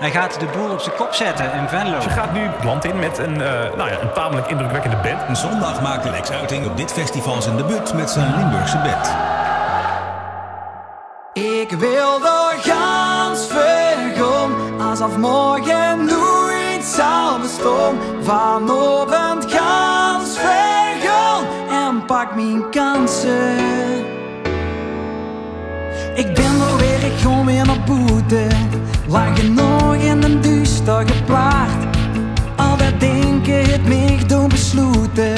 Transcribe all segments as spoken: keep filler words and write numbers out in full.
Hij gaat de boel op zijn kop zetten in Venlo. Ze gaat nu het land in met een, uh, nou ja, een tamelijk indrukwekkende band. Zondag maakt de Lex Uiting op dit festival zijn debuut met zijn Limburgse band. Ik wil door gans ver gaan, alsof morgen nooit zal bestaan. Vanavond gans ver gaan en pak mijn kansen. Ik ben er weer, ik kom weer naar boete. Lang genoeg in een duister geplaagd. Al dat denken het mij doen besloten.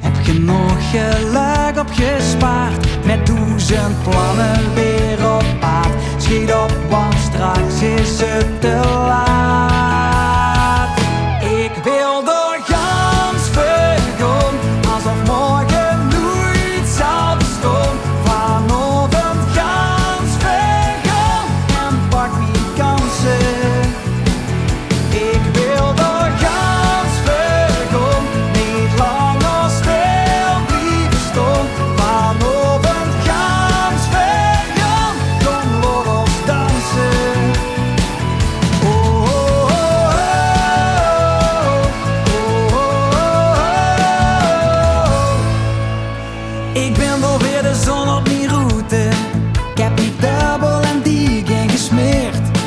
Heb genoeg geluk opgespaard. Met duizend plannen weer op paard. Schiet op, want straks is het te laat. Ik wil door gans ver gaan, alsof morgen nooit zal bestaan. Vanavond gans ver gaan en pak mijn kansen. Ik wil door gans ver gaan, niet langer stil blijven staan. Vanavond gans ver gaan, kom los ons dansen. Ik ben wel weer de zon op mijn route. Ik heb die dubbel en die gang gesmeerd.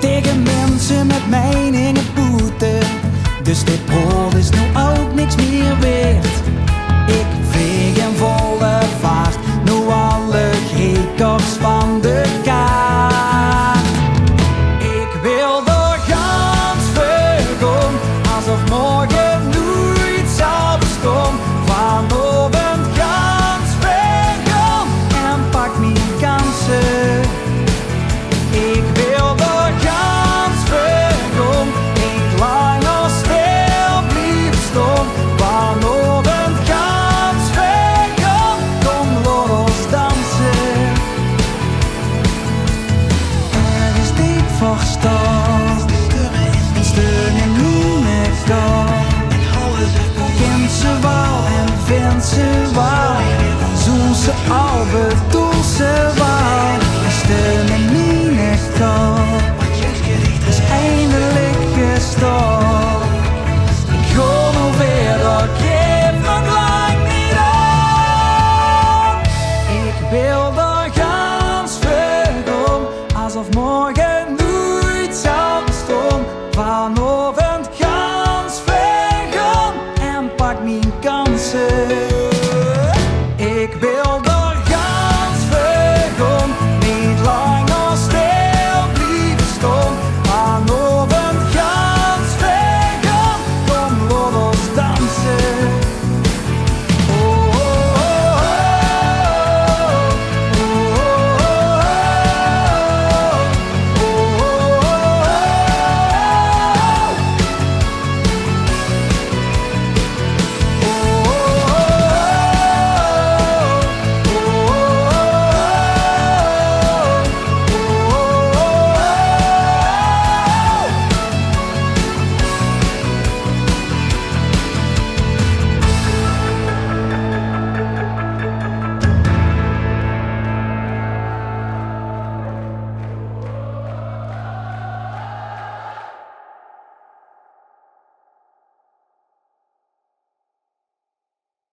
Tegen mensen met mijn enge boete. Dus dit brood is nu ook niks meer waard. Ik veeg in volle vaart. Nu alle records van de kaart. Ik wil door gans ver gaan, alsof morgen nooit zal bestaan. Vanavond gans ver gaan en pak mijn kansen. Ik wil door gans ver gaan, niet langer stil blijven staan. Vanavond gans ver gaan, kom laat ons dansen. Er is diep verstaan, een steun en groen heeft daar. Kent ze wel en vindt ze wel, zoen ze al bedacht.